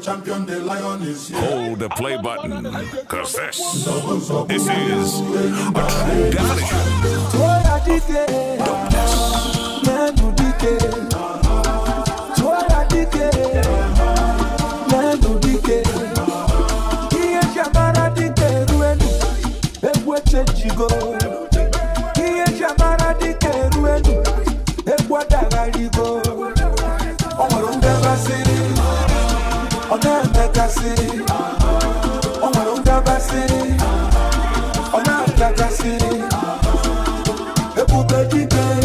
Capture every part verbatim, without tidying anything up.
champion, the lion is here. Hold the play button, cause this, this is a true devilish. City, oh my own Daba City, oh now Daba City, a Puberty Bay,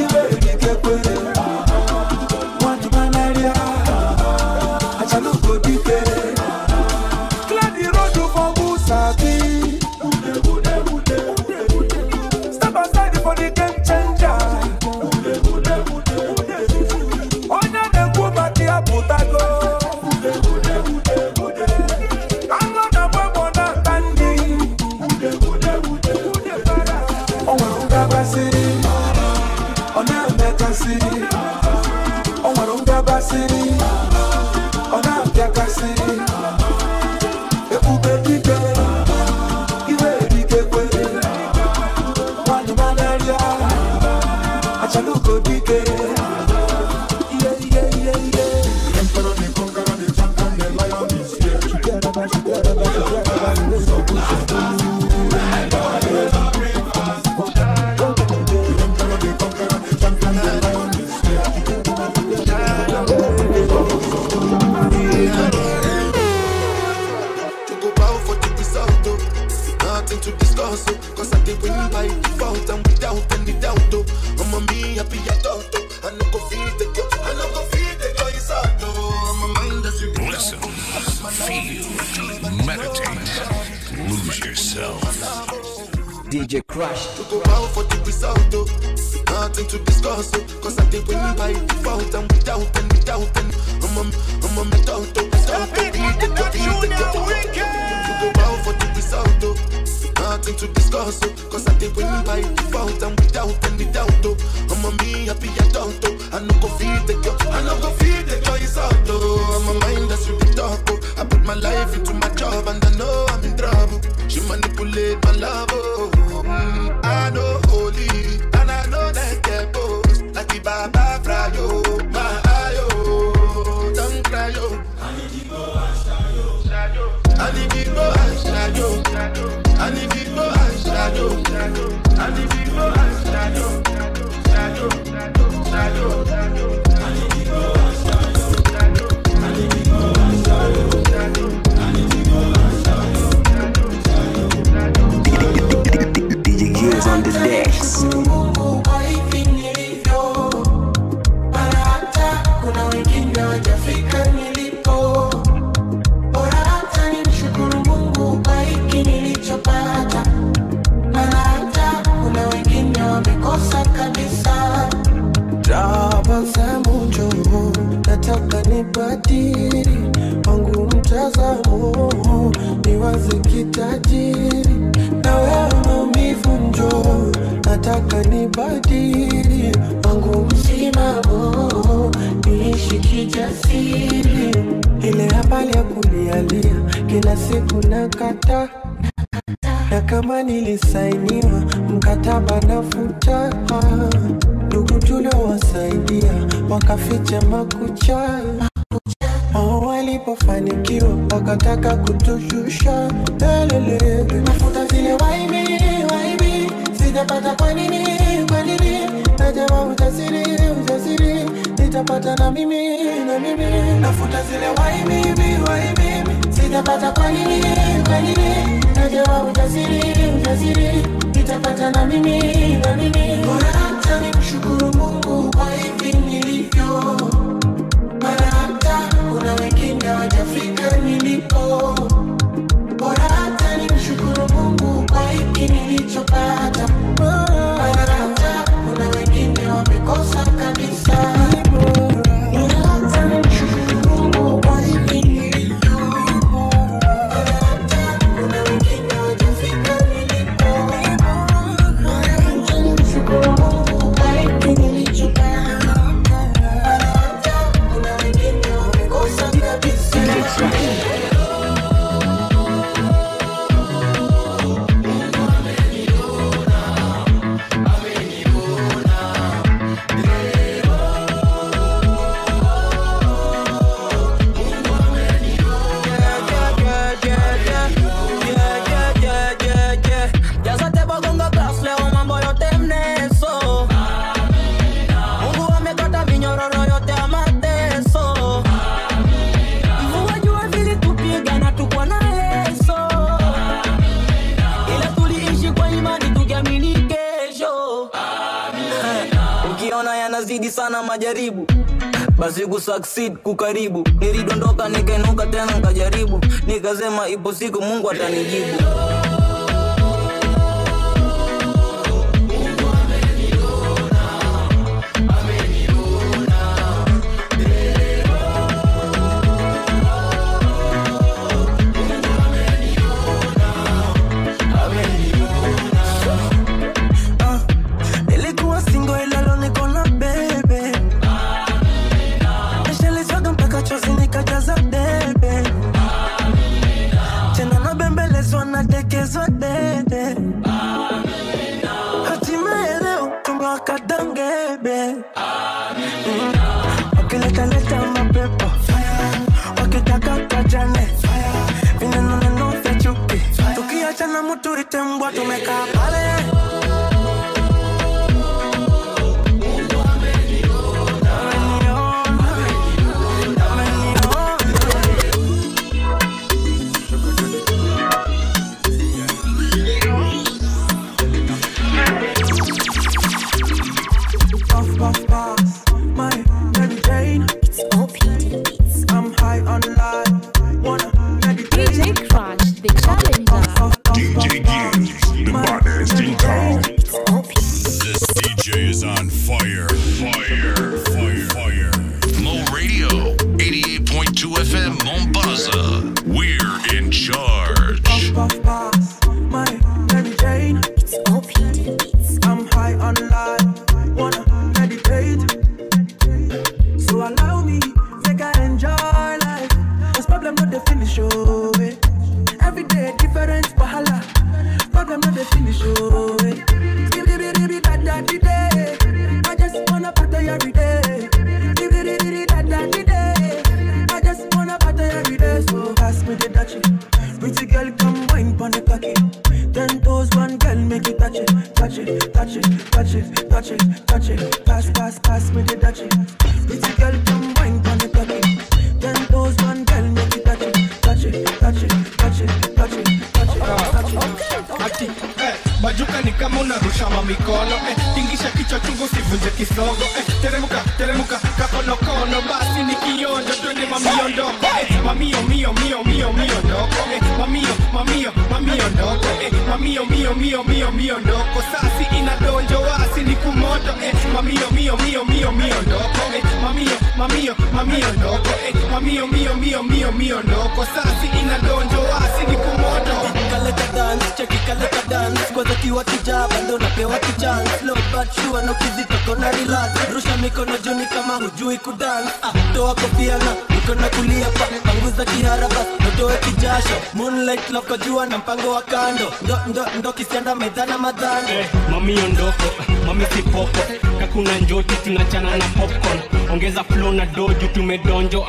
you very get with it. One to my idea, I shall look good. Glad you rode for Musabi. Step aside for the game changer. Oh, now the woman, dear Putago. D J Crush to go out for the result, nothing to discuss, cause I did win by default and without and without and I'm a I'm a metal to go out for the result, nothing to discuss, cause I did win by default and without and without I'm a me happy adult, I no go feed the girl, I no go feed the girl is out though. I'm a mind that's really dark, I put my life into my job and I know I'm in trouble. She manipulate my love. Oh. Mm, I know holy, and I know that they both like the Baba Frayo, my ayo, don't cry yo. I need to go and shayo, I need to go and shayo, I need to go and shayo, I need to go and shayo, shayo, shayo, shayo, I need to go and shayo, I need to go and shayo, shayo, I need to go and shayo. D J Gilz on the decks. Na kama nilisainiwa mkataba na futa, ndugu tuliowasaidia wakaficha makucha. Oh, walipofanikiwa wakataka kutushusha lelele. Mafuta zile waibi waibi, sijapata kwa nini kwa nini, najama utasiri utasiri, nitapata na mimi na mimi. Mafuta zile waibi waibi, nitapata kwa nini kwa nini, najua utasiri utasiri, nitapata na mimi na mimi. Bora hata nimshukuru Mungu kwa hivi nilivyo, bora hata kuna wengine hawajafika nilipo. Bora hata nimshukuru Mungu kwa hivi nilichopata, bora hata kuna wengine wamekosa kabisa. We'll be right back. Nazidi sana majaribu, basi kusucceed kukaribu. Nilidondoka nikainuka tena nikajaribu, nikasema ipo siku Mungu atanijibu.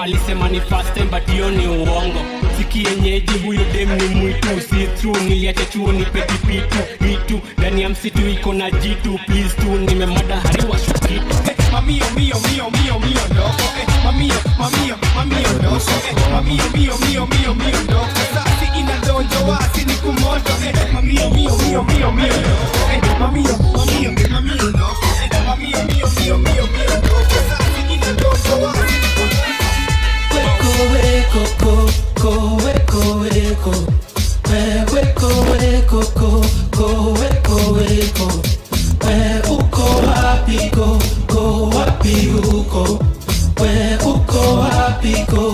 Alisema ni fast time but hiyo ni uongo. Siki yenyeji huyo dem ni mwitu. See through niliacha chuo ni peti pitu. Mitu ndani ya msitu iko na jitu. Please tu nimemada hariwa shukitu. Hey, mamio mio mio mio mio ndoko. Hey, mamio mamio mamio ndoko. Hey, mamio mio mio mio mio ndoko. Sasi ina donjo wasi ni kumoto. Hey, mamio mio mio mio mio ndoko. Hey, mamio mamio mamio ndoko. Hey, mamio mio mio mio mio ndoko. Sasi ina donjo wasi ni kumoto. Weko ko weko weko weko weko ko ko weko weko we uko wapi ko ko wapi uko we uko wapi ko.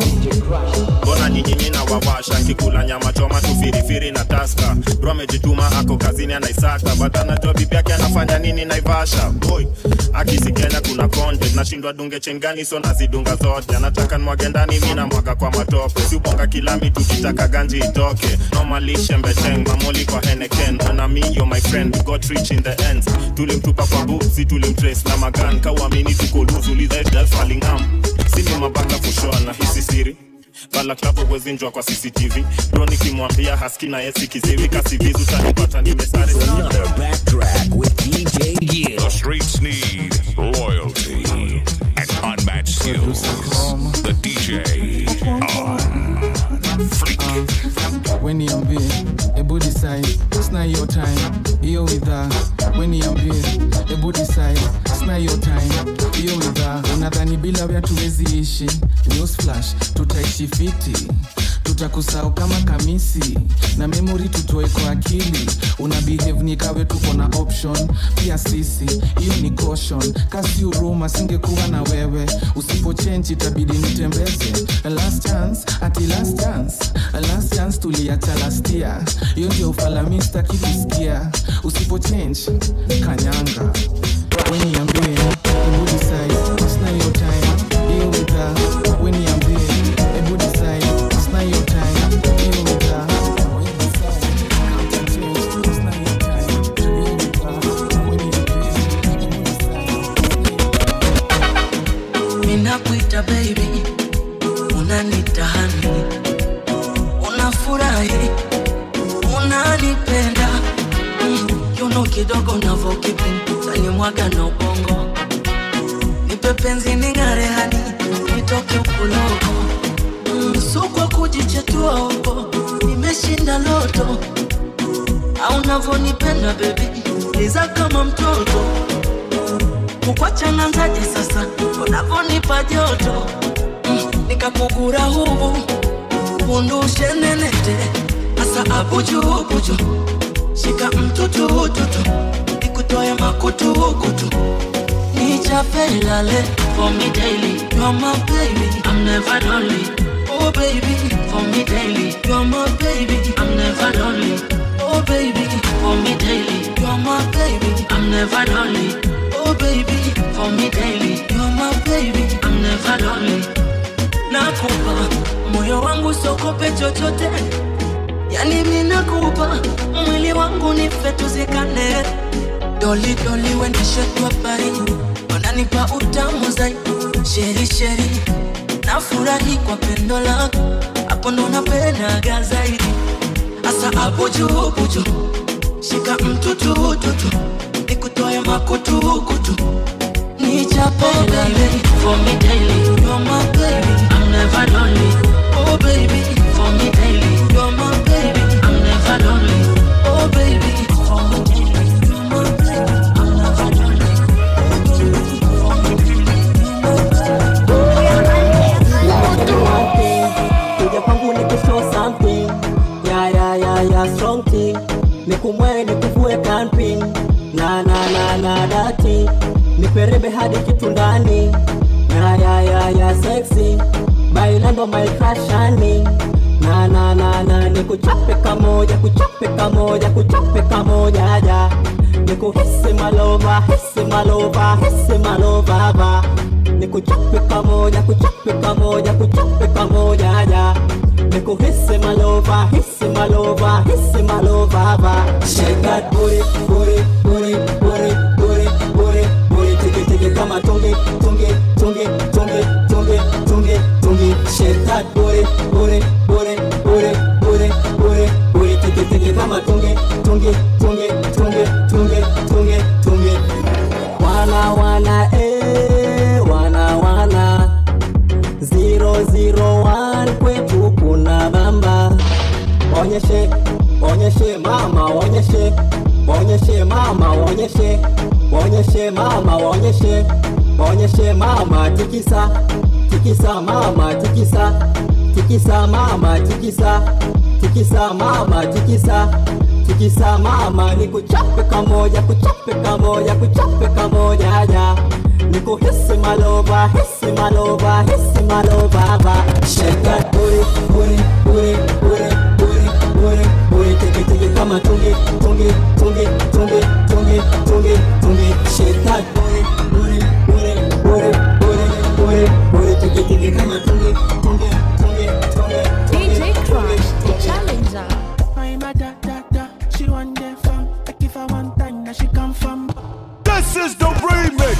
Bona nyinyi nina wawasha kikula nyama choma tufirifiri na taska. Bro amejituma ako kazini anaisaka. Bata na job bibi yake anafanya nini Naivasha. Boy akisikena kuna content nashindwa dunge chengani so nazidunga zote. Anataka nimwage ndani mimi na mwaga kwa matope. Si ubonga kila mtu kitaka ganji itoke. Normally shembe cheng mamoli kwa Henneken. Ona me yo my friend got rich in the ends. Tulimtupa kwa busi tulimtrace na magan. Kawaamini tuko luzu liza girl falling am. Sini mabaka kushoa na hisi siri. Bala klapo kwezi njwa kwa C C T V. Bro nikimwambia haski na yesi kizivi. Kasivizu tanipata nimesare. Another backtrack with D J Gilz. The streets need loyalty and unmatched skills. The D J on Freak. When you ambie, ebu design. not your time. Yo with her, when you appear, the booty size, it's not your time. Yo with her, unadhani bila vya tuwezi ishi. Newsflash, tutaishi fiti. Tutakusahau kama kamisi. Na memory tutoe kwa akili. Una behave ni kawe tuko na option. Pia sisi, hiyo ni caution. Kasi uruma singekuwa na wewe. Usipo change itabidi nitembeze. A last chance, ati last chance. A last chance tuliacha last year. Hiyo ndio ufalami sitaki kusikia. Usipo change, kanyanga. When you are doing, the body size, it's not your time. Deal with her. When you are doing, the body size, it's not your time. Deal with her. When you decide, you can't change. It's not your time. Deal with her. When you decide, ninakuita baby, unanita honey, unafurahi, unanipenda. You know kidogo na vokipu. Ni mwaga na ubongo, nipe penzi ningare hani, nitoke ukuloko. So kwa kujichetua huko, nimeshinda loto. Haunavonipenda baby, niza kama mtoto. Kukwacha nganzaji sasa, unavonipa joto. Nikakugura hubu, undushe nenete. Asa abuju ubuju, shika mtutu ututu. Toya makutu kutu, nicha pelale. For me daily, you're my baby, I'm never lonely. Oh baby, for me daily, you're my baby, I'm never lonely. Oh baby, for me daily, you're my baby, I'm never lonely. Oh baby, for me daily, you're my baby, I'm never lonely. Nakupa, moyo wangu sokope chochote. Yani minakupa, mwili wangu nifetuzikane. Dolly dolly when the shit was bari, wananipa utamu zaidi. Sheri sheri, nafurahi kwa pendo lako, hapo ndo napenda zaidi. Asa abuju buju, shika mtutu tutu, nikutoe makutu kutu, nichapenda. For me daily, you're my baby, I'm never lonely. Oh baby, for me daily, you're my baby, I'm never lonely. Oh baby, for me daily. Strong thing, nikumwe nikufuwe camping. Na na na na dati, niperebe hadi kitu ndani. Ya ya ya ya sexy, bailando my crush honey. Na na na na, nikuchope kamoja, kuchope kamoja, kuchope kamoja ya. Nikuhisi malova, hisi malova, hisi malova ba. Nikuchope kamoja, kuchope kamoja, kuchope kamoja ya. Neko hisse malova, hisse malova, hisse malova ba. Shake that booty, booty, booty, booty, booty, booty, booty. Tiki tiki kama tungi, tungi, tungi, tungi, tungi, tungi, tungi. Shake that booty, booty, booty, booty, booty, booty, booty. Tiki tiki kama tungi, tungi, tungi, tungi, tungi, tungi, tungi. Wana wana eh, wana wana. Zero zero one kwetu. Bamba, onyeshe, onyeshe mama, onyeshe, onyeshe mama, onyeshe, onyeshe mama, onyeshe, onyeshe mama, tikisa, tikisa mama, tikisa, tikisa mama, tikisa, tikisa mama, tikisa, tikisa mama, nikuchape kamoja, kuchape kamoja, kuchape kamoja ya. Niku hisi malova, hisi malova, hisi malova ba. Shake that booty, booty, booty, booty, booty, booty, booty. Tiki tiki kama tungi, tungi, tungi, tungi, tungi, tungi, tungi. Shake that booty, booty, booty, booty, booty, booty, booty. Tiki tiki kama tungi, tungi, tungi, tungi, tungi. D J Crush, the challenger. My mother, da da, she want the fun. I give her one time, now she come from. This is the remix.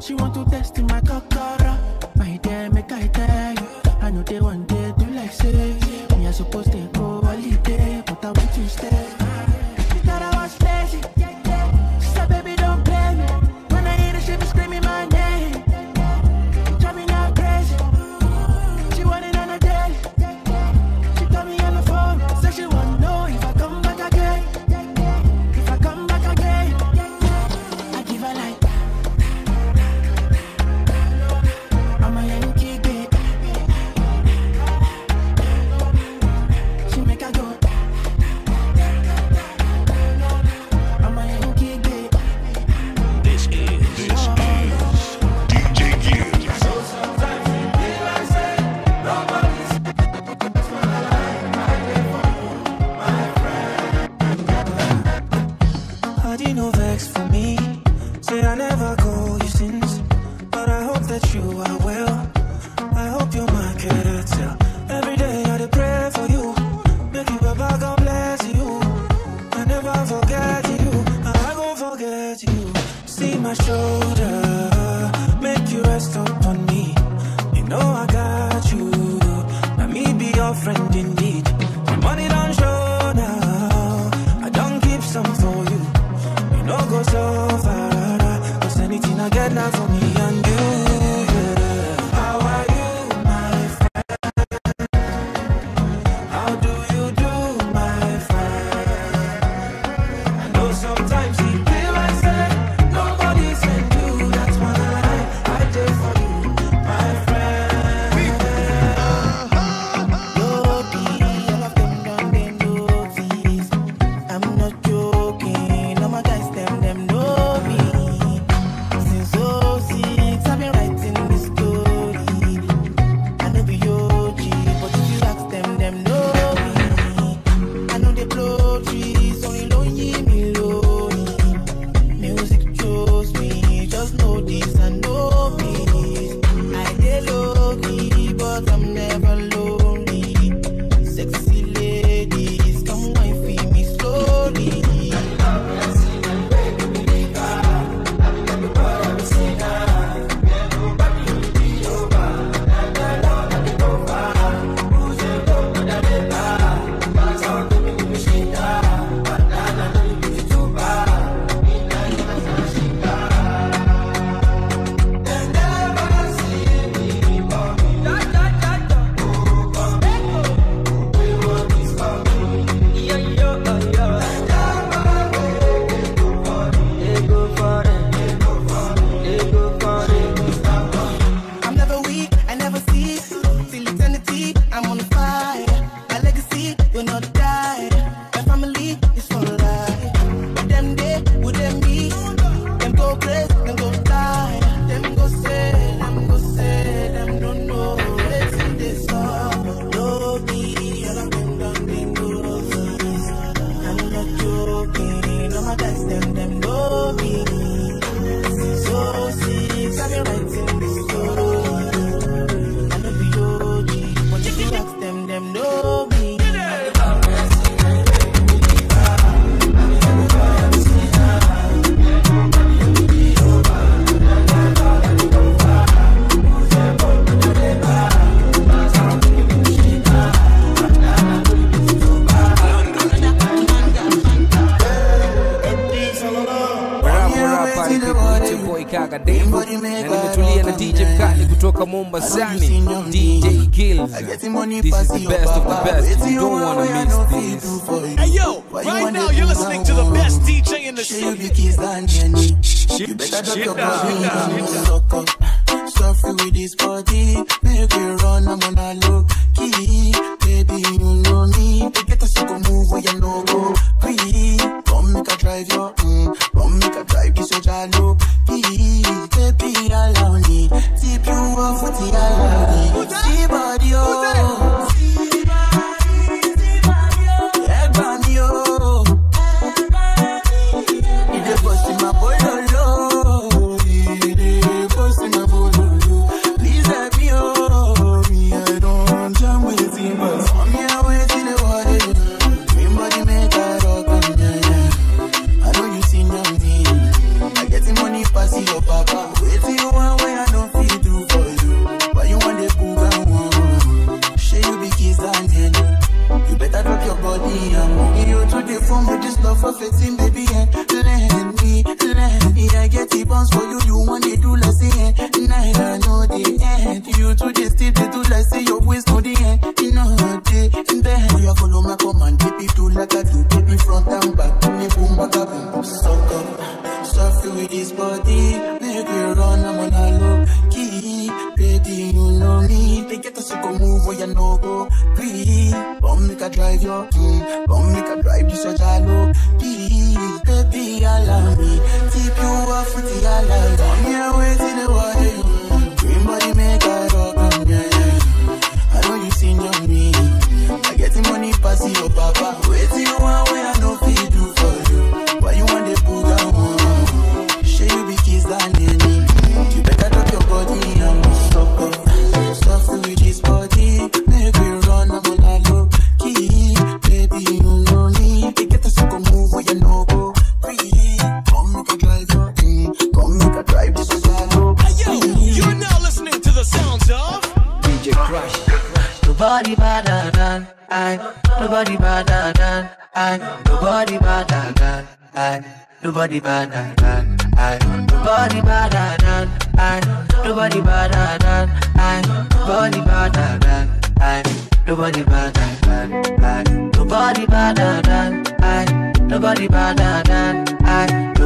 She want to testing my kakara. My dear, make I tell you, I know they one day do like say me, I supposed to go holiday, but I want to stay. You thought I was lazy, so baby don't blame me. When I hear the shit, be screaming my name, driving her crazy. She wanted on a date, she told me on the phone, said she wanna know if I come back again, if I come back again. I give her like D J GILZ. This is the best of the best. You don't want to miss this. Hey yo, right now you're listening to the best D J in the city. You better drop your body, suck up, suffer with this body. Make you run, I'm gonna look key. Baby, you know me. Get a sucker move where you know go. Please, come make a drive your, come make a drive this your look key. Baby, allow me. Tip you off with the allow me. See body, oh. See body, see body, oh. Egg on me, oh. Egg on me, oh. You dey bust in my bololo. You dey bust in my bololo. Please help me, oh. Me, I don't jam with you, but I'm here waiting the body. Me body make a roll. to you today, still they do like say your waist on the end. In a hot day, in the hand, you follow my command. Baby, do like I do, baby, front and back. Me boom, back up, boom, suck up. Soft with this body, make me run, I'm on a low key. Baby, you know me. They get us to go move where you know go. Please, bomb make a drive your mm. Bomb make a drive this a jalo. Please, baby, allow me. Tip you off with the alarm. Come here, wait till the water. Everybody make a rock on me. I know you seen your me. I get the money pass your papa. Wait till you want where I know feed do for you. Why you want the booger one? Share you be kiss that nanny. You better drop your body and stop up. Stop to with this body. Make me run, I'm on a low key. Baby, you know me. They get a sucker move where you know go. Free. Come make a drive, come make a drive this sounds of D J Crush. Nobody better than I. Nobody better than I. Nobody better than I. Nobody better than I. Nobody better than I. Nobody better than I. Nobody better than I. Nobody better than I. Nobody better than I. Nobody better than I. Nobody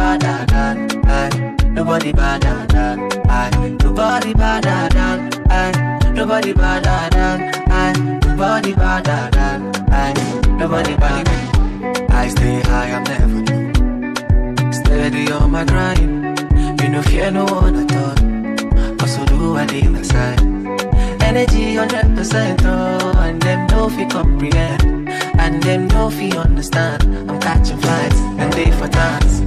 better than I. Nobody better than I. Nobody better than I. Nobody better than I. Nobody better than I. Nobody better. I stay high, I'm never new. Steady on my grind. You no fear no one at all. Also do I leave aside. Energy one hundred percent oh, and them no fi comprehend, and them no fi understand. I'm catching flights and they for dance.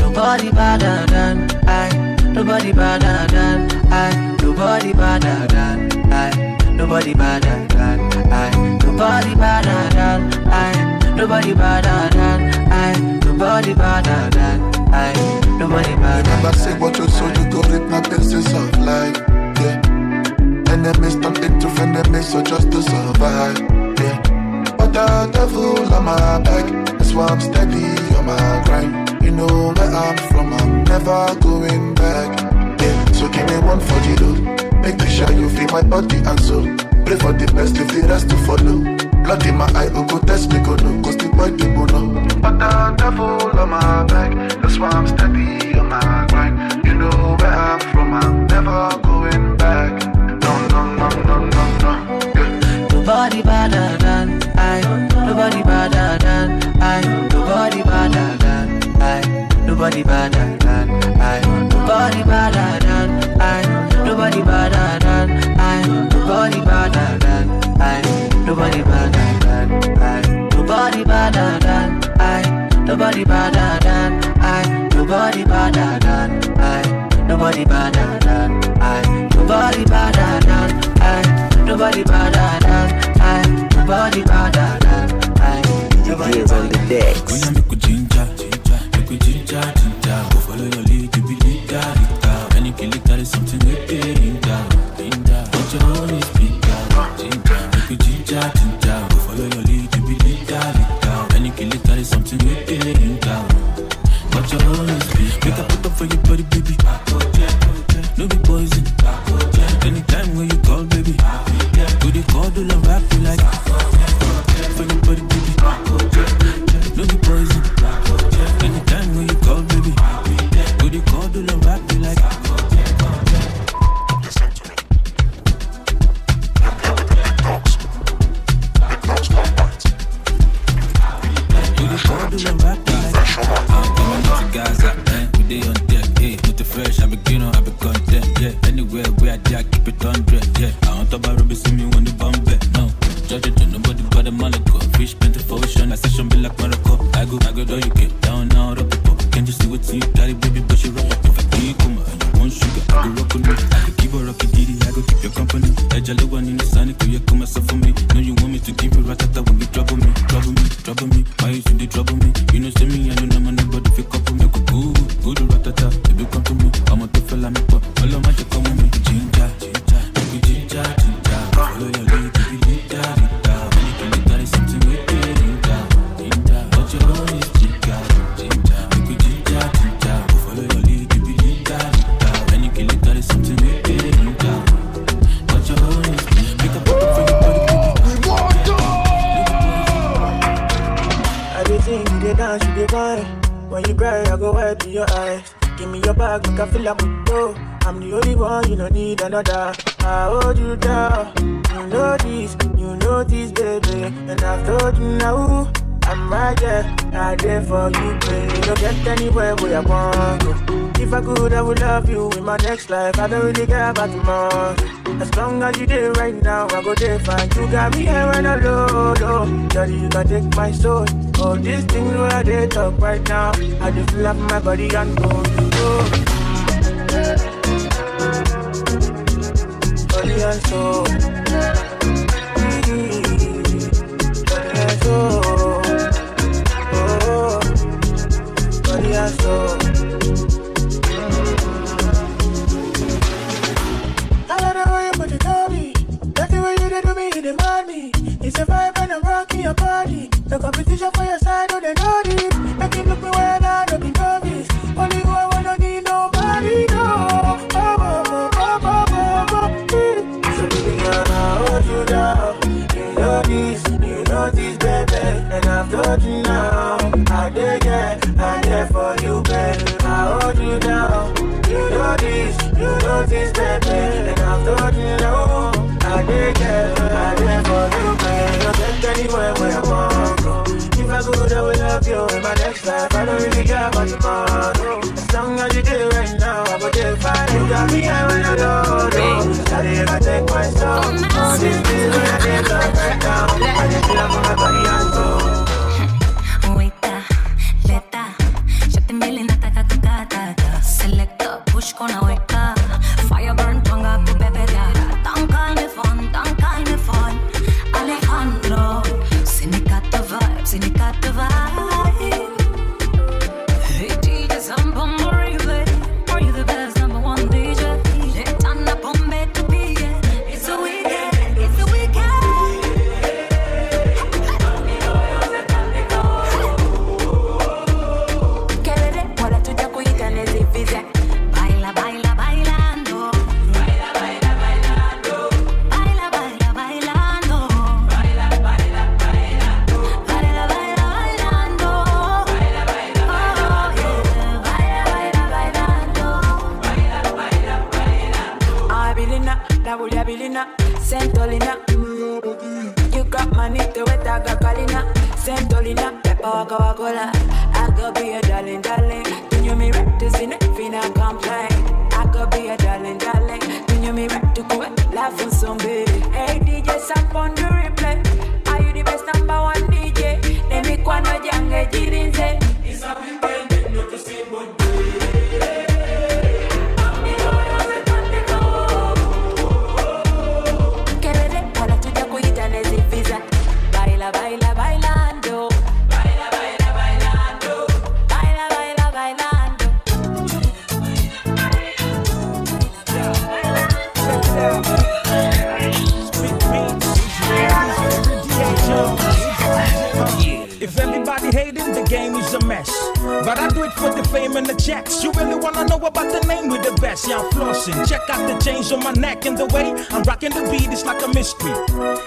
Nobody better than I. Nobody better than I. Nobody better than I. Nobody better than I. Nobody better than I. Nobody better than I. Nobody better than I. Nobody better. Remember, say what you saw, you got it. Not this is of life. Yeah. Enemies turn into frenemies, so just to survive. Yeah. But the devil on my back, that's why I'm steady on my grind. You know where I'm from, I'm never going back. Yeah, so give me one for the load. Make sure you feel my body and soul. Pray for the best, leave the rest to follow. Blood in my eye, oh go test me, go no. Cause the boy people know. But the devil on my back, that's why I'm steady on my grind. You know where I'm from, I'm never going back. No, no, no, no, no, no. Yeah. Nobody better than I. Nobody better than I. Nobody better than I, nobody better than I, nobody better than I, nobody better than I, nobody better than I, nobody better than I, nobody better than I, nobody better than I, nobody better than I, nobody better than I, nobody better than I, nobody better than I, nobody better than I, nobody better than I. Ginger, ginger, go follow your lead, you be leader, leader. When you kill it, that is something we pay, linda, linda. But your own is bigger, ginger. Make you ginger, ginger, go follow your lead, you be leader, leader. When you kill it, that is something we pay, linda. But your own is bigger. Make I put up for your body, baby. No be poison. Anytime when you call, baby. Do the call, do love, I feel like. For your body, baby. No be poison. Anytime when you call, baby, do the call, do love, I feel like. Listen to me. You play with the big dogs. Big dogs don't bite. Do the call, do love, I feel like. Fresh on my mind. I'm coming to Gaza, man. We day on deck, hey. With the fresh, I begin on, I be content, yeah. Anywhere where I die, keep it one hundred, yeah. I want to buy rubbish, see me when the bomb back, no. Judge it, nobody but a Monaco. Fish, paint the ocean, I session be like Monaco. I go, I go, though you get down, out of the pop. Can't you see what's in your daddy, baby, but she rock up. If I you come and you want sugar, I go rock on me. I go keep a rocky ditty, I go keep your company. I jello one in the sun, you come myself for me. No, you want me to keep it right after when you trouble me, trouble me, trouble me. Why you should they trouble me? You know, see me, I don't know nobody if you couple me. Go, go, go to Ratata, if you come to me, I'm a tough fella, me pop. All of my shit come on me, ginger, ginger, ginger, ginger. Follow your lead, you be leader. Follow your lead, you be leader. When you kill it, that is something we pay. time. When you cry, I go wipe your eyes. Give me your bag, make I feel like we go. I'm the only one, you don't need another. I hold you down. You know this, you know this, baby. And I've told you now, I'm right there. I'm there for you, baby. Don't get anywhere where I want to. If I could, I would love you in my next life. I don't really care about tomorrow. As long as you there right now, I go there fine. You got me here and I'm low, low. Daddy, you can take my soul. All these things where they talk right now, I just feel like my body and go. Body and soul. Body and soul. So, mm-hmm. I love the way you put it on me. That's the way you did to me, you demand me. It's a vibe and I'm rocking your body. The competition for your side, oh they know this. Make him look me well, I don't be nervous. Only who I want, don't need nobody, no. Oh, oh, oh, oh, oh, oh, oh. So baby girl, I hold you down. You know this, you know this, baby. And I've told you now, I dig it. For you, baby, I hold you down. You know this, you know this, baby. And I've told you now, I did it, I did for you, baby. I'll take anywhere where I want to. If I could, I would love you in my next life. I don't really care about tomorrow. As long as you do right now, I would do fine. You got me high when I go, no. I didn't take my soul. All these things when I did love right now, I just feel like my body and soul. Con ahorca, fire burn, tonga, bebeda. Tan calme fun, tan calme fun. Alejandro, se me got the vibe, se me got the vibe. Hey D J, Zamba, Marive, are you the best number one D J? Let Anna Pombe to be it. It's a weekend, it's a weekend. Que bebé, para tu chaco y canes y pizza. Santolina, you got money to it, I got Kalina. Santolina, Peppa, Waka, Wakola. I could be a darling, darling. Then you me right to see nothing, I complain. I could be a darling, darling. Then you me right to go and laugh on some baby. Hey, D J, stop on the replay. Are you the best number one D J? Let me go and I can't get in there. It's a weekend, not to see what day. Baila, bailando. Baila, baila, bailando. Baila, baila, bailando. If everybody hating, the game is a mess. But I do it for the fame and the checks. You really wanna know about the name with the best? Yeah, I'm flossing. Check out the chains on my neck and the way I'm rocking the beat. It's like a mystery.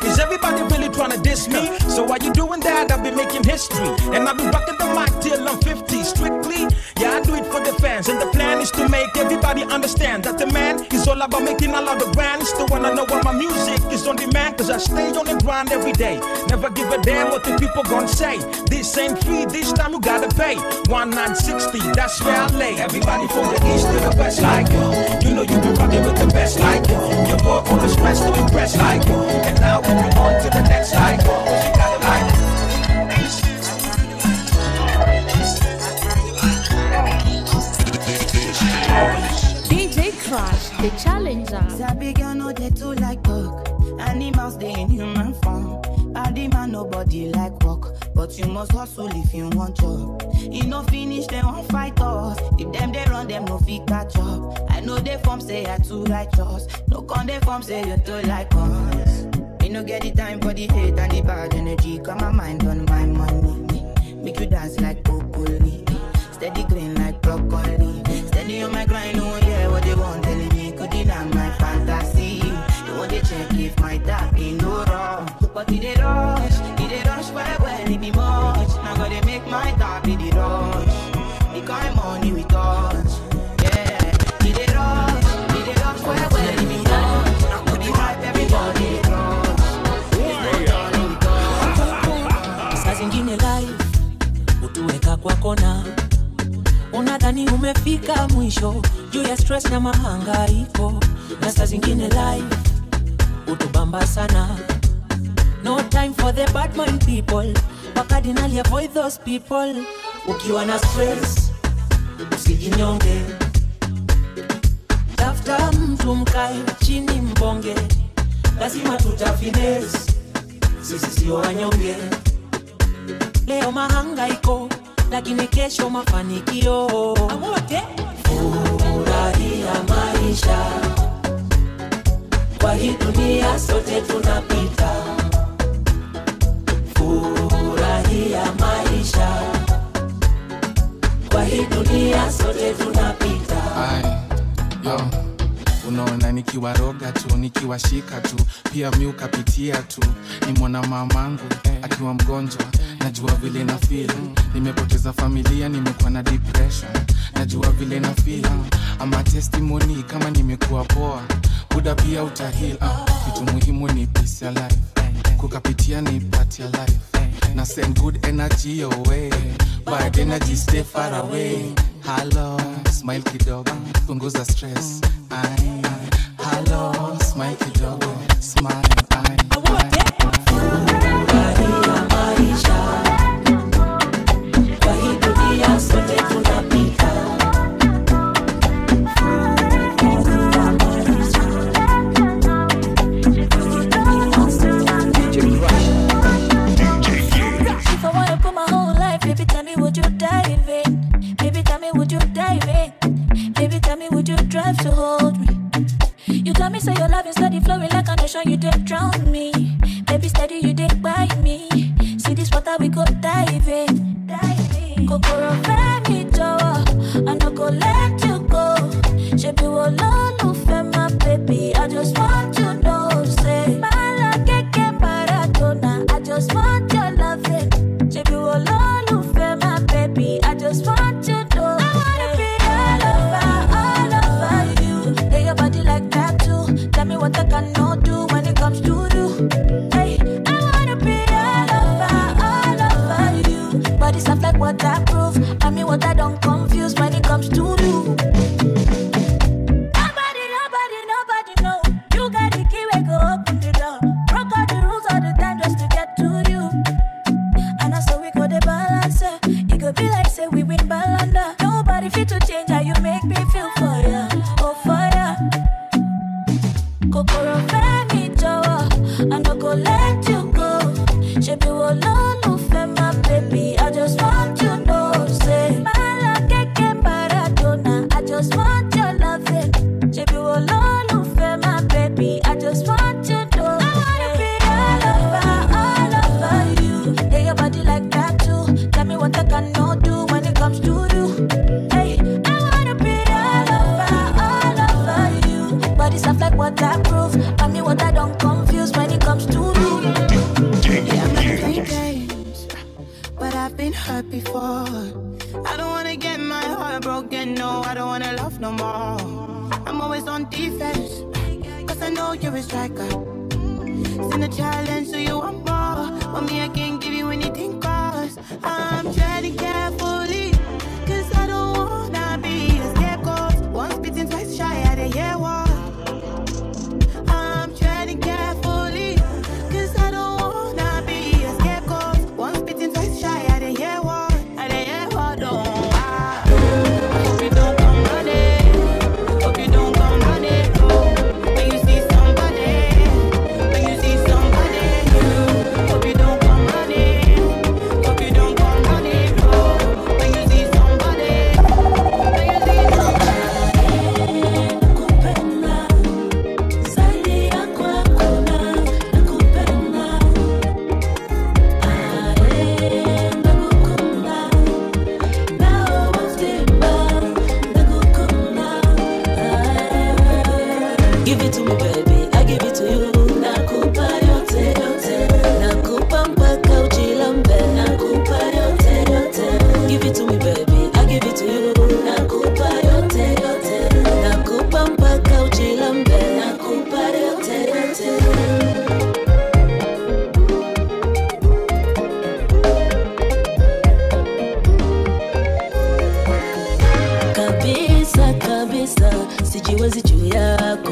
Is everybody really trying to diss me? So while you doing that, I'll be making history. And I'll be rocking the mic till I'm fifty. Strictly, yeah, I do it for the fans. And the plan is to make everybody understand that the man is all about making a lot of brands. Still wanna know what my music is on demand. Cause I stay on the grind every day. Never give a damn what the people gon' say. This ain't free, this time you gotta pay. One nine sixty, that's where I lay. Everybody from the east to the west like you. You know you be rocking with the best like you. Your boy from the stress to impress like you. And now we're on to the next like you. You gotta like you. D J Crush, the challenger. Zabi girl know they too like dog. Animals they in human form. Body man nobody like walk. But you must hustle if you want job. You no finish, they won't fight us. If them they run, them no fit catch up. I know they form say you're too righteous. No con they form say you're too like us. Me no get the time for the hate and the bad energy. Got my mind on my money. Make you dance like broccoli. Steady green like broccoli. Steady on my grind, oh yeah, what they want telling me. Could deny my fantasy. They want to check if my tap ain't no wrong. But did they rush? Did they rush? Well, well, it be much. Now gotta make my top be the road. stress na mahangaiko, na saa zingine life utubamba sana. No time for the bad mind people, pakadinali avoid those people. Ukiwa na stress usijinyonge, tafuta mtu mkae chini mbonge, lazima tutafines sisi sio wanyonge. Leo mahangaiko lakini kesho mafanikio. Awote furahia maisha, kwa hii dunia sote tunapita. Furahia maisha, kwa hii dunia sote tunapita. Yo, unaona nikiwaroga tu, nikiwashika tu, pia mimi ukapitia tu. Ni mwana mamangu akiwa mgonjwa, najua vile na feel. Nimepoteza familia, nimekuwa na depression, najua vile na feel. Ama testimony kama nimekuwa poa, buda pia utahil. Kitu muhimu ni peace ya life, kukapitia ni part ya life. Na send good energy away, bad energy stay far away. Hello, smile kidogo, punguza stress. I, hello, smile kidogo, smile. I, I, maisha, kwa hii dunia sote tunapita. If I wanna put my whole life, baby, tell me would you die in vain? Baby, tell me would you die in vain? Baby, tell me would you drive to hold me? You tell me say your love is steady flowing like an ocean, you did drown me. Baby, steady you did bite me. See this water we go diving, diving. Kokoro fe mi jowo, I no go let you go. Shebi wo lolu fe ma baby, I just want you know say. Mala keke baratona, I just want your loving. Shebi wo lolu fe ma baby, I just want you know. I wanna be all over, all over you. Lay your body like that too. Tell me what I cannot do when it comes to you. Stuff like what I prove, I mean what I don't confuse when it comes to you. Nobody, nobody, nobody know. You got the key, we go open the door. Broke all the rules all the time just to get to you. And I saw we go the balancer. It could be like say we win Balanda. Nobody fit to change how you make me feel for ya, oh for ya. Kokoro fe mi jowo, I no go let you go. Shebi wo lolu fe ma baby. wako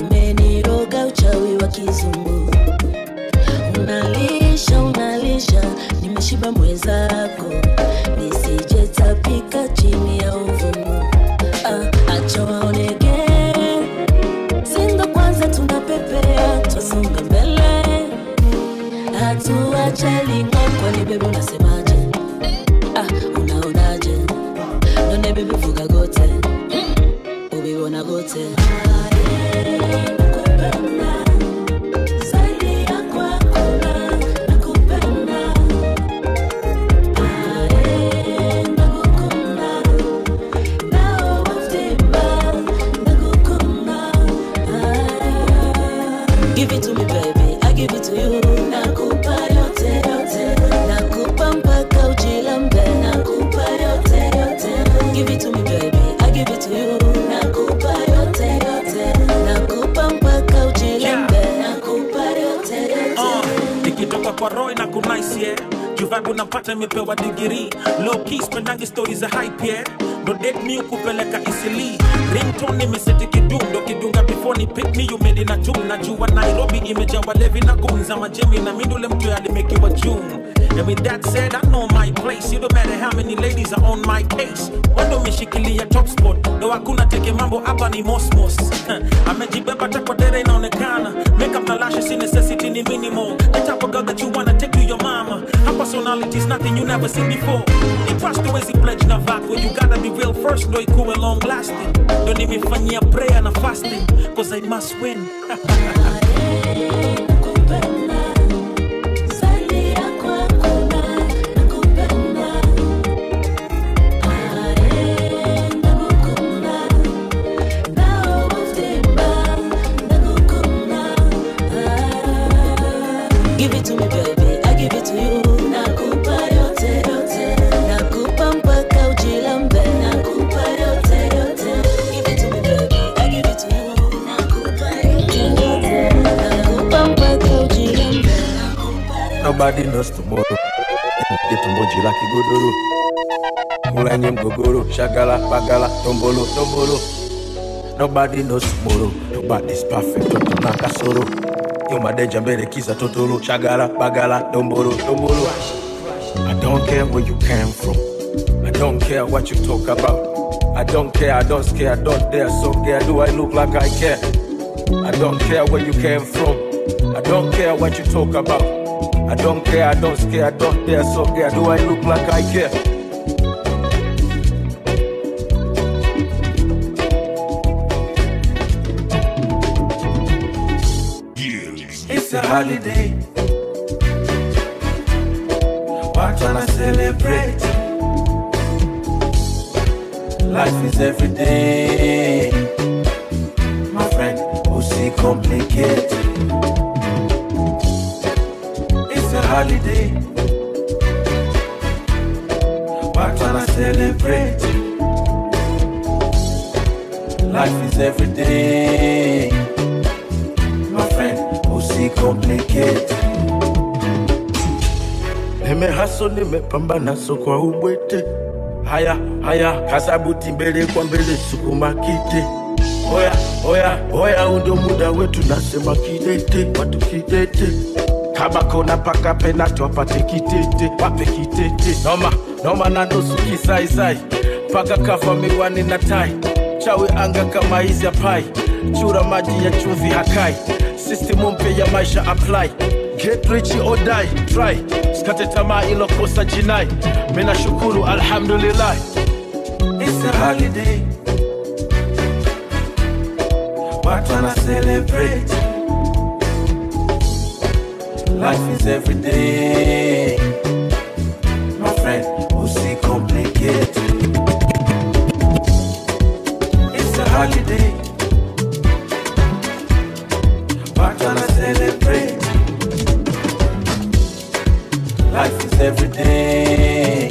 umeniroga uchawi wa kizungu. Unalisha, unalisha, nimeshiba mwezako, nisije tapika chini ya uvumu. Ah, acha waonege, sindo kwanza tunapepea, twasonga mbele. Hatuache lingo kwa ni bebu nasemaje. Ah, unaonaje, none bebu fuga gote, ubi wana gote. Ae, kupenda nimepewa digiri low key spendangi stories za hype yeah. No date me ukupeleka isili ringtone nimeseti kidundo kidunga before ni pick me you made na chum na jua Nairobi imejawa levi na gunza majemi na mindule mtu ya limekiwa chum. And with that said, I know my place. It don't matter how many ladies are on my case. Wado mishikilia top spot, though hakuna teke mambo hapa ni mosmos. Amejibeba tako dere inaonekana. Make up na lashes in necessity ni minimal. The type of girl that you wanna take to your mama. Her personality is nothing you never seen before. Impressed the way she pledged na vako. You gotta be real first, though ikuwe long lasting. Don't even fanya prayer na fasting, cause I must win. Nobody knows tomorrow. It's moji like Godoro. Mulanyem Gogoro, Shagala, Bagala, Tombolo, Tombolo. Nobody knows tomorrow. Nobody's perfect. Toto naka soro. Yomadeja mbele kisa totoro. Shagala, Bagala, Tombolo, Tombolo. I don't care where you came from. I don't care what you talk about. I don't care, I don't care, I don't dare. So care, do I look like I care? I don't care where you came from. I don't care what you talk about. I don't care, I don't care, I don't dare, so care, do I look like I care? It's a holiday. Why can't I celebrate? Life is every day. My friend, who see complicated. Holiday. Why can't I celebrate? Life is every day. My friend, who see complicated. Nime haso, nime pambana so kwa ubwete. Haya, haya, kasabuti mbele kwa mbele sukuma kite. Oya, oya, oya, undo muda wetu nasema kidete, watu kidete. Kabako na paka penato wapate kitete, wape kitete. Noma, noma na nusu kisai sai. Paka kafa miwani na tai. Chawe anga kama hizi ya pai. Chura maji ya chumvi hakai. System mpya ya maisha apply. Get rich or die, try. Skate tamaa ilo kosa jinai. Mina shukuru alhamdulillah. It's a holiday. Watu wana celebrate. Life is every day. My friend, who see complicated. It's a holiday. Why can't I celebrate? Life is every day.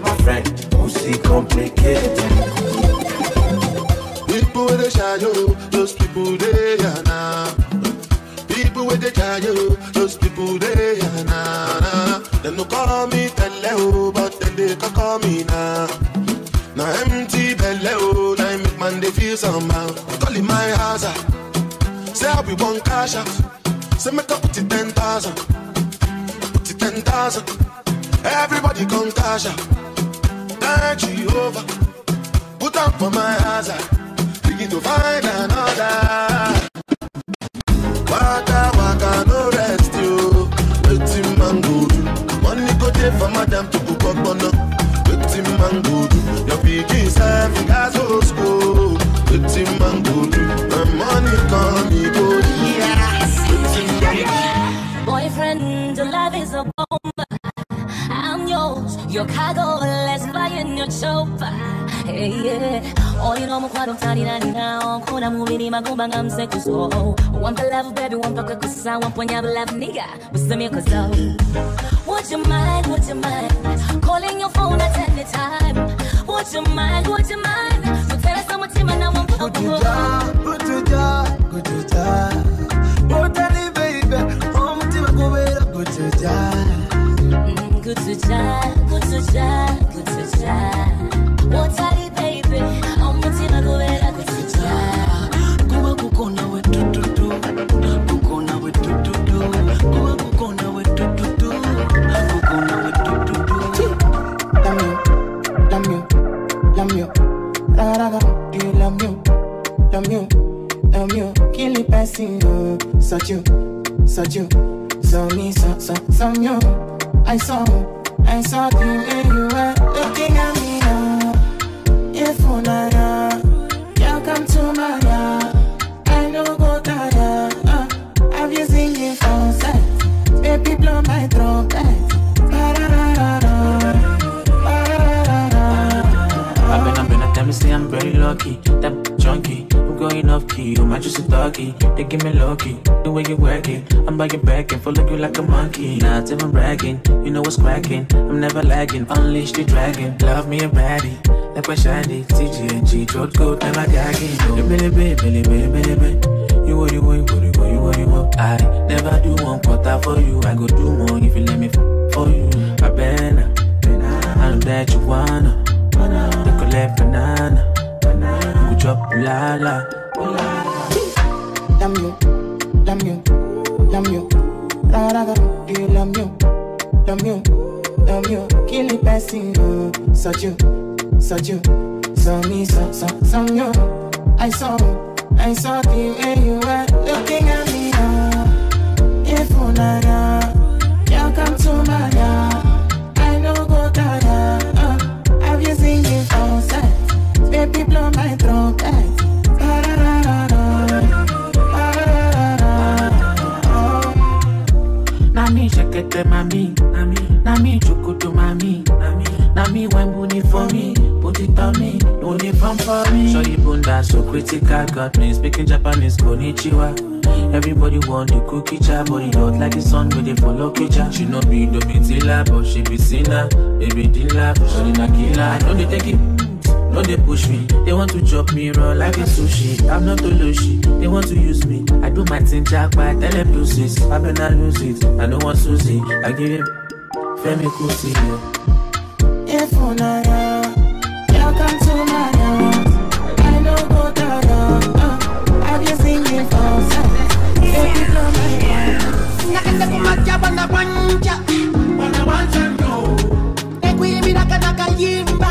My friend, who see complicated. People with a shadow, those people they are now. People with the jayo, those people they are na na. They no call me tello, but then they can call me na. Now empty belly, oh, now I make man they feel somehow. Call it my house, ah. Say I be one cash out. Say make up put it ten thousand, put it ten thousand. Everybody come cash out. Thank you over. Put up for my house, ah. Begin to find another. Waka waka no rest you. Waiting man go do. Money go there for madam to cook up on up. Waiting man go do. Your piggy serving as old school. Waiting man go do. My money come me go do. Yes. Boyfriend, your love is a bomb. I'm yours. Your cargo, let's buy in your chopper. Hey, yeah. Oh, you know, I'm quite on Tiny now. I'm moving my go bang, I'm sick. So, one to love, baby, one pocket, cause I want when you love, nigga. But some because what's your mind? What's your mind? Calling your phone at any time. What's your mind? What's your mind? So tell us how much you I want to go to die. Go to die. Go to die. Go to die, baby. How much you go to die? Go to die. Go to die. Go to die. What's that? Such you, such you, so me, so, so, so you. I saw, I saw you, and you were looking at me now. If you nada, you come to my yard. I know go tada. Uh, have you seen it outside? Baby, blow my trumpet. I've been, I've been, I tell me, say I'm very lucky. That junkie. Going off key, oh my juicy doggy. They give me low key, the way you work it. I'm by your back and follow you like a monkey. Not even bragging, you know what's cracking. I'm never lagging, unleash the dragon. Love me a baddie, like my shiny T G N G, throat coat, never gagging. Billy, billy, billy, billy, billy. You what you want, you what you want, you what. I never do one quarter for you. I go do more if you let me for you. I banana, I know that you wanna. They collect banana. Drop la la. Damn you, damn you, damn you. La la la, do you love you? Damn you, damn you. Kill it passing you, such you, such you. So me, so, so, so you. I saw, I saw you and you were looking at me now. If you nada, you come to my yard. I know go tada. Uh, have you seen it outside? Baby, blow my trumpet. Nami, shakete mami. Nami, chukutu mami. Nami, when booty for me. Put it on me, no need from for me. So you bunda, so critical. Got me speaking Japanese, konnichiwa. Everybody want the cookie chap, but it hot like the sun when they follow kitchen. She not be the bitilla, but she be sinner. Baby, dilla, but she not killer. I know they take it. No, they push me, they want to chop me raw like a sushi. I'm not a lushi, they want to use me. I do my thing, jack, but I tell them to cease. I better lose it, I don't want Susie. I give it, Femi Kusi. If you not know, you come to my house. I know go down, have you seen it outside? If you blow my mind. Nakata kumacha, bana wancha, bana wancha no. Ekwi miraka naka yimba.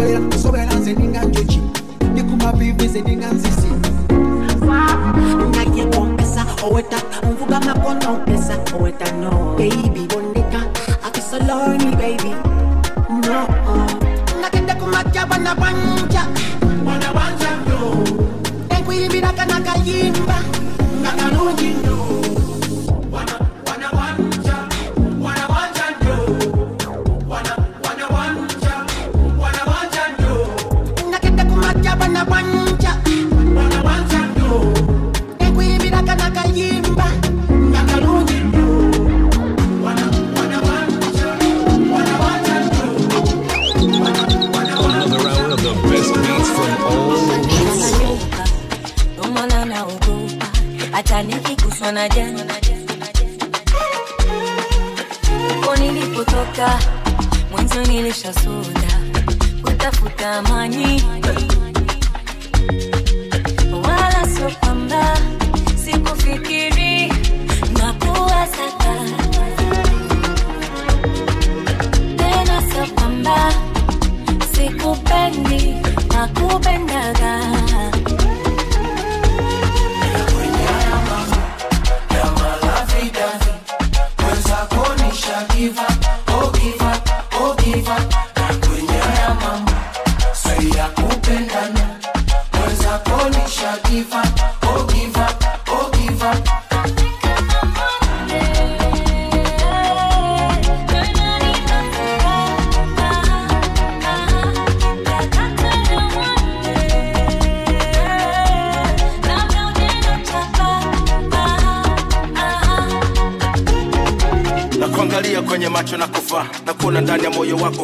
Sobera, sobera zeninga njochi Nikuma pivi zeninga nzisi Unagye kompesa Oweta, mvuga makono mpesa Oweta no Baby, boneka, akisa lorni baby No Nakende kumakia wana wanja Wana wanja no Tenkwi imbira kanaka yimba Nakanuji no Naja nilipotoka mwanzo nilishasuda kutafuta amani wala sio kwamba sikufikiri na kuwa sasa tena sio kwamba sikupendi na kupendaga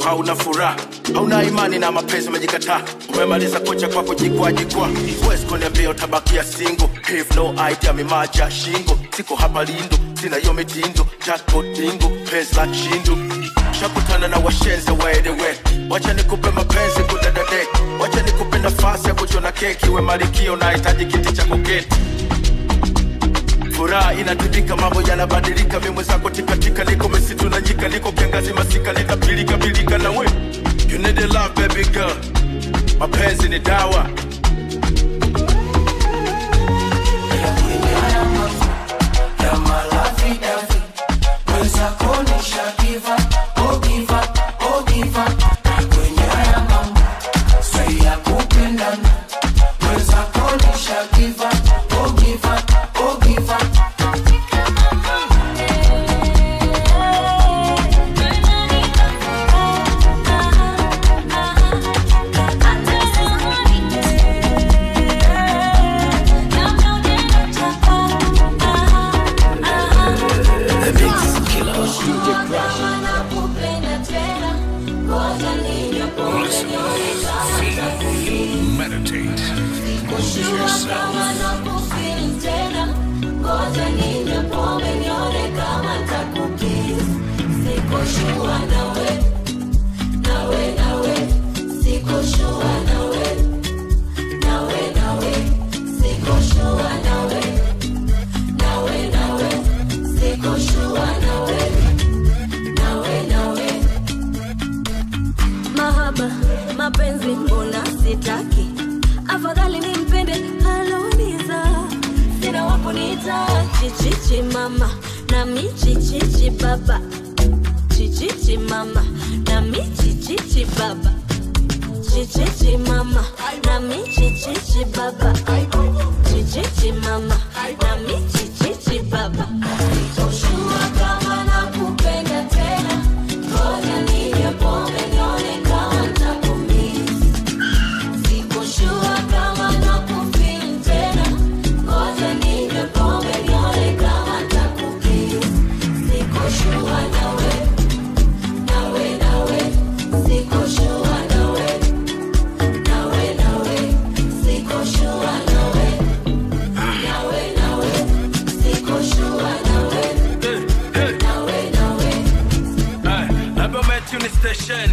Hauna furaha, hauna imani na mapenzi umejikataa umemaliza kocha kwa kujikwaa jikwaa West Kone mbeo tabakia single Have no idea mimaja shingo Siko hapa lindo, sina yome tindo Jackpot dingo, penzi la chindu Shakutana na washenze waedewe Wacha nikupe mapenzi kudadadek Wacha nikupe nafasi ya kuchona keki We malikio na hitaji kiti cha kuketi Furaha inatibika mambo yanabadilika mimwe zako tikatika liko misitu na njika liko kiangazi masika leta pilika pilika na we You need a love baby girl Mapenzi ni dawa Ya malavi davi Mweza koni shakiva Oh give up, oh give up Kwenye ya mama Sui ya kupendana Mweza koni shakiva Oh give up Chichichi mama, nami chichichi baba Chichichi mama, nami chichichi baba Chichichi mama, nami chichichi baba Chichichi mama, nami chichichi baba Sikushua kama nakupenda tena Ngoja nije pombe nione kama nitakumiss Sikushua kama nakufeel tena Ngoja nije pombe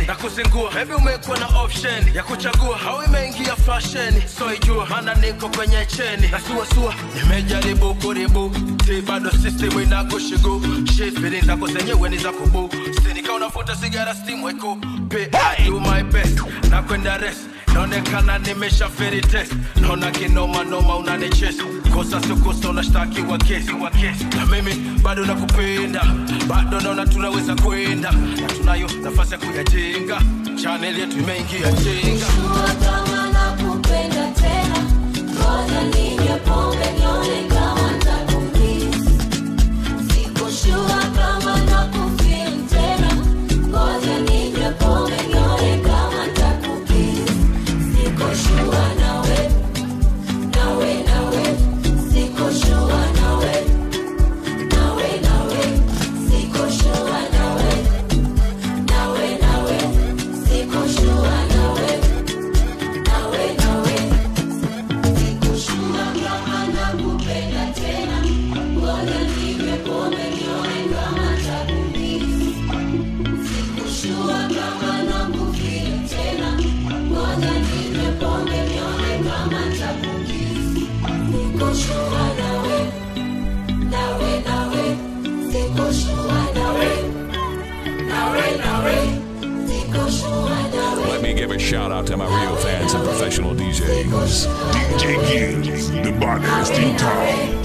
Nakuzingua, hebi umekuwa na option ya kuchagua, hau imeingia fashion So ijua, hana niko kwenye cheni Na suwa suwa, nimejaribu kuribu Tibado system inakushigu Shit, bidin zako zenyewe ni za kubu Sinika una foto sigara steam weko pe do my best na kwenda rest naonekana nimesha feri test naona kinoma noma unanichesa kosa sokosa unashtakiwa kesi wa kesi na mimi bado nakupenda bado naona tunaweza kwenda na tunayo nafasi ya kujenga channel yetu imeingia jenga kama nakupenda tena ngoja nije pombe nione kama nitakumiss siko sure kama nakufeel tena ngoja nije pombe nione kama nitakumiss siko sure nawe nawe nawe siko sure nawe nawe nawe siko sure nawe nawe nawe siko sure nawe nawe nawe siko sure kama nakupenda tena ngoja nije pombe nione kama nitakumiss siko sure kama nakufeel tena ngoja nije pombe nione kama nitakumiss Sikoshua nawe, nawe nawe, sikoshua nawe, nawe nawe, sikoshua nawe. Let me give a shout out to my real fans and professional D Js. D J Gilz, the body is D-Town.